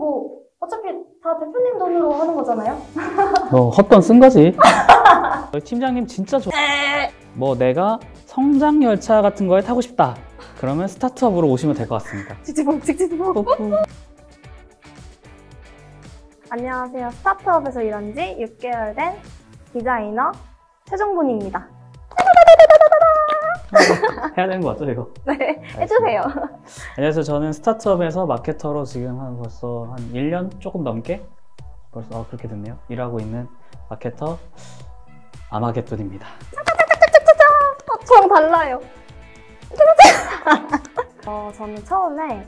뭐 어차피 다 대표님 돈으로 하는 거잖아요? 헛돈 쓴 거지. 저희 팀장님 진짜 좋아. 뭐 내가 성장 열차 같은 거에 타고 싶다. 그러면 스타트업으로 오시면 될 것 같습니다. 직진복. 안녕하세요. 스타트업에서 일한 지 6개월 된 디자이너 최종분입니다. 해야 되는 거 맞죠, 이거? 네, 해주세요. 안녕하세요. 저는 스타트업에서 마케터로 지금 한 벌써 한 1년 조금 넘게 벌써 그렇게 됐네요. 일하고 있는 마케터 아마겟돈입니다. 저랑 달라요. 저는 처음에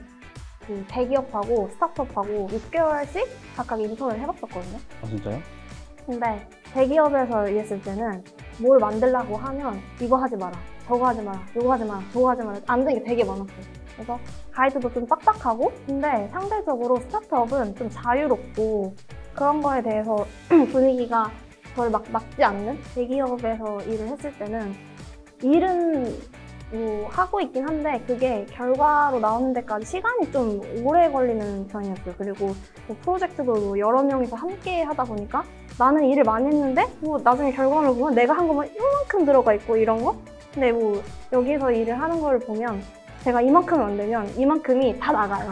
그 대기업하고 스타트업하고 6개월씩 각각 인턴을 해봤었거든요. 아, 진짜요? 근데 대기업에서 일했을 때는 뭘 만들려고 하면 이거 하지 마라, 저거 하지 마라, 이거 하지 마라, 저거 하지 마라 안 되는 게 되게 많았어요. 그래서 가이드도 좀 빡빡하고, 근데 상대적으로 스타트업은 좀 자유롭고 그런 거에 대해서 분위기가 저를 막 막지 않는, 대기업에서 일을 했을 때는 일은 뭐 하고 있긴 한데 그게 결과로 나오는 데까지 시간이 좀 오래 걸리는 편이었어요. 그리고 뭐 프로젝트도 뭐 여러 명이서 함께 하다 보니까 나는 일을 많이 했는데 뭐 나중에 결과를 보면 내가 한 것만 이만큼 들어가 있고 이런 거? 근데 뭐 여기서 일을 하는 걸 보면 제가 이만큼 안 되면 이만큼이 다 나가요.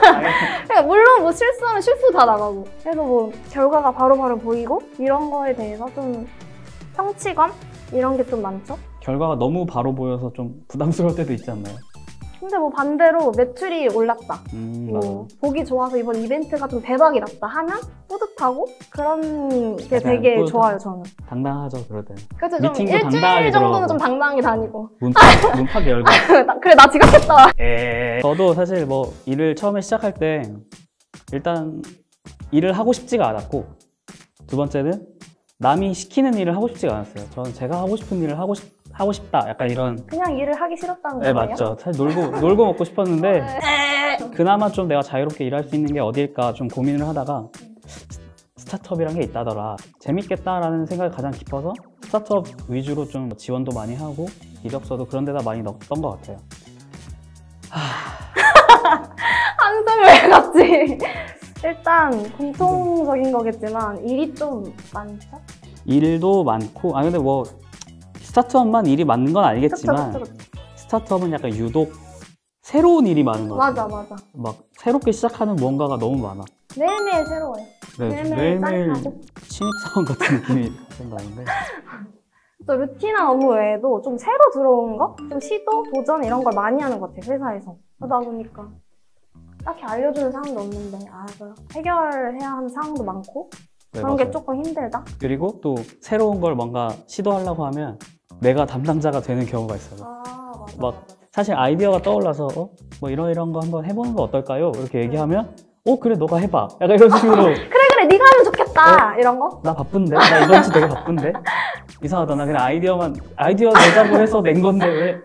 그러니까 물론 뭐 실수하면 실수 다 나가고, 그래서 뭐 결과가 바로바로 보이고 이런 거에 대해서 좀 성취감? 이런 게 좀 많죠? 결과가 너무 바로 보여서 좀 부담스러울 때도 있지 않나요? 근데 뭐 반대로 매출이 올랐다, 뭐 보기 좋아서 이번 이벤트가 좀 대박이 났다 하면 뿌듯하고 그런 게 되게 뿌듯한, 좋아요. 저는 당당하죠, 그럴 때는. 그렇죠, 좀 일주일 정도는 좀 당당하게 다니고 문팍 열고 그래, 나 지각했다. 저도 사실 뭐 일을 처음에 시작할 때 일단 일을 하고 싶지가 않았고, 두 번째는 남이 시키는 일을 하고 싶지가 않았어요. 저는 제가 하고 싶은 일을 하고 싶다, 약간 이런. 그냥 일을 하기 싫었다는 거예요? 네, 맞죠. 사실 놀고 먹고 싶었는데 그나마 좀 내가 자유롭게 일할 수 있는 게 어디일까 좀 고민을 하다가 스타트업이란 게 있다더라, 재밌겠다라는 생각이 가장 깊어서 스타트업 위주로 좀 지원도 많이 하고 이력서도 그런 데다 많이 넣었던 것 같아요. 한숨을 같이. 일단 공통적인 거겠지만 일이 좀 많죠? 일도 많고, 근데 뭐 스타트업만 일이 많은 건 아니겠지만 스타트업은 약간 유독 새로운 일이 많은 거 같아요. 맞아. 막 새롭게 시작하는 무언가가 너무 많아. 매일매일 새로워요. 네, 매일매일 신입사원 같은 느낌이 나는데 또 루틴한 업무 외에도 좀 새로 들어오는 거? 좀 시도, 도전 이런 걸 많이 하는 것 같아요, 회사에서. 그러다 보니까 딱히 알려주는 사항도 없는데 해결해야 하는 사항도 많고, 네, 그런 맞아요. 게 조금 힘들다. 그리고 또 새로운 걸 뭔가 시도하려고 하면 내가 담당자가 되는 경우가 있어요. 맞아. 사실 아이디어가 떠올라서 뭐 이런 거 한번 해보는 거 어떨까요? 이렇게 얘기하면 그래, 너가 해봐, 약간 이런 식으로. 그래, 네가 하면 좋겠다, 이런 거? 나 바쁜데? 나 이번 주 되게 바쁜데? 이상하다, 나 그냥 아이디어 내자고 해서 낸 건데 왜?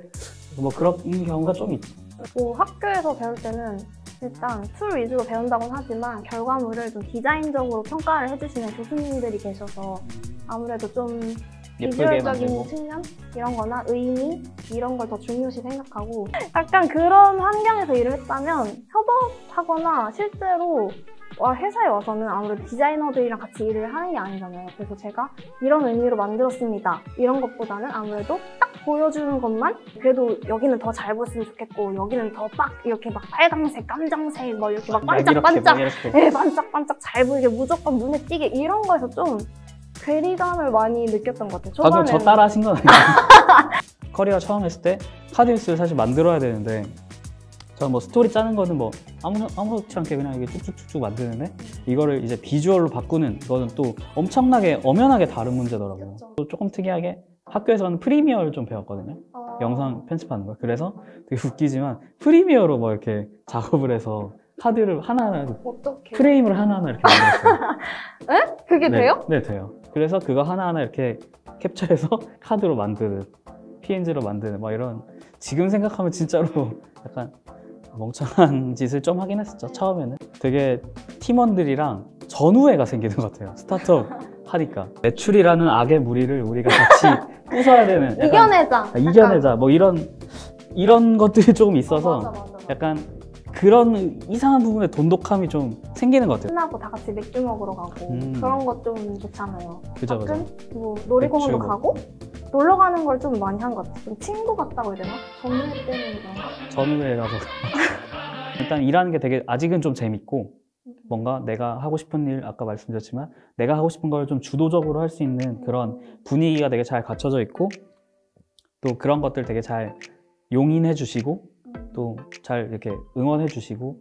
뭐 그런 경우가 좀 있죠. 그리고 학교에서 배울 때는 일단 툴 위주로 배운다고는 하지만 결과물을 좀 디자인적으로 평가를 해주시는 교수님들이 계셔서 아무래도 좀 비주얼적인 측면? 이런 거나 의미? 이런 걸 더 중요시 생각하고, 약간 그런 환경에서 일을 했다면 협업하거나 실제로 회사에 와서는 아무래도 디자이너들이랑 같이 일을 하는 게 아니잖아요. 그래서 제가 이런 의미로 만들었습니다, 이런 것보다는 아무래도 딱 보여주는 것만, 그래도 여기는 더 잘 보였으면 좋겠고 여기는 더 빡 이렇게 막 빨강색, 깜장색 막 이렇게 막 반짝반짝, 반짝반짝 잘 보이게 무조건 눈에 띄게, 이런 거에서 좀 괴리감을 많이 느꼈던 것 같아요. 초반에는. 저 따라 하신 건 아니에요. 커리어 처음 했을 때 카드뉴스를 사실 만들어야 되는데, 저는 뭐 스토리 짜는 거는 뭐 아무렇지 않게 그냥 이게 쭉쭉쭉쭉 만드는데, 이거를 이제 비주얼로 바꾸는 이거는 또 엄청나게 엄연하게 다른 문제더라고요. 그렇죠. 또 조금 특이하게 학교에서는 프리미어를 좀 배웠거든요. 영상 편집하는 거. 그래서 되게 웃기지만 프리미어로 뭐 이렇게 작업을 해서 카드를 하나하나, 어떻게 프레임을 하나하나 이렇게 만들었어요. 에? 그게 돼요? 네, 돼요. 그래서 그거 하나하나 이렇게 캡처해서 카드로 만드는, PNG로 만드는 막 이런, 지금 생각하면 진짜로 약간 멍청한 짓을 좀 하긴 했었죠, 처음에는. 되게 팀원들이랑 전우애가 생기는 것 같아요, 스타트업 하니까. 매출이라는 악의 무리를 우리가 같이 부숴야 되는, 약간, 이겨내자 뭐 이런 것들이 조금 있어서. 약간 그런 이상한 부분에 돈독함이 좀 생기는 것 같아요. 끝나고 다 같이 맥주 먹으러 가고 그런 것 좀 좋잖아요. 그죠, 가끔 그죠. 뭐 놀이공원도 가고 놀러 가는 걸 좀 많이 한 것 같아요. 좀 친구 같다고 해야 되나? 전우회 때문에 그런가? 전우회 가서 일단 일하는 게 되게 아직은 좀 재밌고 뭔가 내가 하고 싶은 일, 아까 말씀드렸지만 내가 하고 싶은 걸 좀 주도적으로 할 수 있는 그런 분위기가 되게 잘 갖춰져 있고 또 그런 것들 되게 잘 용인해 주시고 또 잘 이렇게 응원해 주시고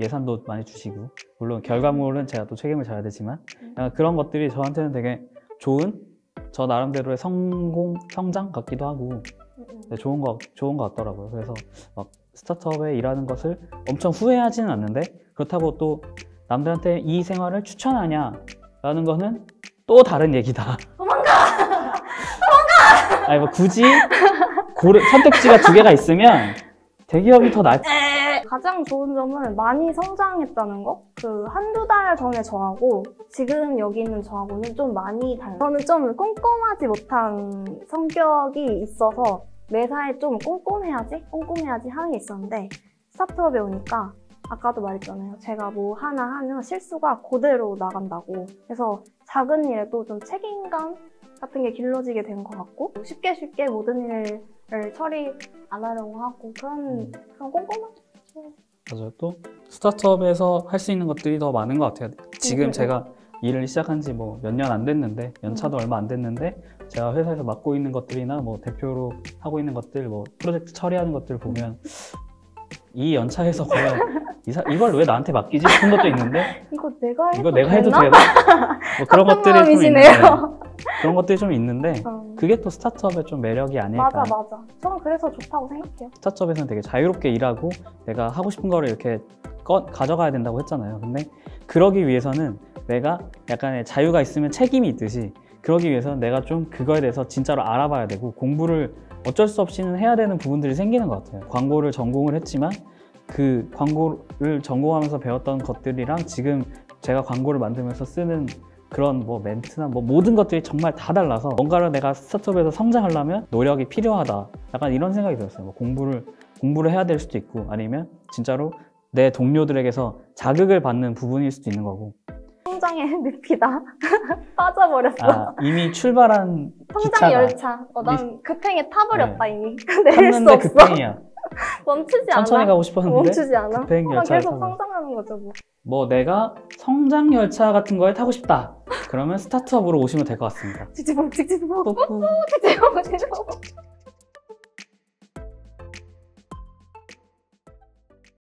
예산도 많이 주시고 물론 결과물은 제가 또 책임을 져야 되지만 약간 그런 것들이 저한테는 되게 좋은 저 나름대로의 성장 같기도 하고 좋은 거 같더라고요. 그래서 막 스타트업에 일하는 것을 엄청 후회하지는 않는데 그렇다고 또 남들한테 이 생활을 추천하냐라는 거는 또 다른 얘기다. 도망가! 아니 뭐 굳이 선택지가 두 개가 있으면 대기업이 더 낫지. 가장 좋은 점은 많이 성장했다는 거? 그 한두 달 전에 저하고 지금 여기 있는 저하고는 좀 많이 달라요. 저는 좀 꼼꼼하지 못한 성격이 있어서 매사에 좀 꼼꼼해야지 하는 게 있었는데 스타트업에 오니까 아까도 말했잖아요. 제가 뭐 하나 하면 실수가 그대로 나간다고. 그래서 작은 일에도 좀 책임감 같은 게 길러지게 된 것 같고 쉽게 모든 일을 처리 안 하려고 하고 그런 꼼꼼한? 맞아요. 또 스타트업에서 할 수 있는 것들이 더 많은 것 같아요. 지금 제가 일을 시작한 지 뭐 몇 년 안 됐는데 연차도 얼마 안 됐는데 제가 회사에서 맡고 있는 것들이나 뭐 대표로 하고 있는 것들 뭐 프로젝트 처리하는 것들을 보면 이 연차에서 거의 이걸 왜 나한테 맡기지? 싶은 것도 있는데 이거 내가 해도 되나? 뭐 그런 것들이 좀 있는데 그게 또 스타트업의 좀 매력이 아닐까. 맞아. 저는 그래서 좋다고 생각해요. 스타트업에서는 되게 자유롭게 일하고 내가 하고 싶은 거를 이렇게 가져가야 된다고 했잖아요. 근데 그러기 위해서는 내가 약간의 자유가 있으면 책임이 있듯이 그러기 위해서는 내가 좀 그거에 대해서 진짜로 알아봐야 되고 공부를 어쩔 수 없이는 해야 되는 부분들이 생기는 것 같아요. 광고를 전공을 했지만 그 광고를 전공하면서 배웠던 것들이랑 지금 제가 광고를 만들면서 쓰는 그런 뭐 멘트나 뭐 모든 것들이 정말 다 달라서 뭔가를 내가 스타트업에서 성장하려면 노력이 필요하다 약간 이런 생각이 들었어요. 뭐 공부를 해야 될 수도 있고 아니면 진짜로 내 동료들에게서 자극을 받는 부분일 수도 있는 거고 성장의 늪이다. 빠져버렸어. 이미 출발한 성장 열차. 난 급행에 타버렸다. 네. 이미 내릴 수 없어. 급행이야. 멈추지 않아. 천천히 가고 싶었는데 멈추지 않아. 급행 열차. 계속 성장하는 거죠 뭐 내가 성장 열차 같은 거에 타고 싶다. 그러면 스타트업으로 오시면 될 것 같습니다. 지지봉.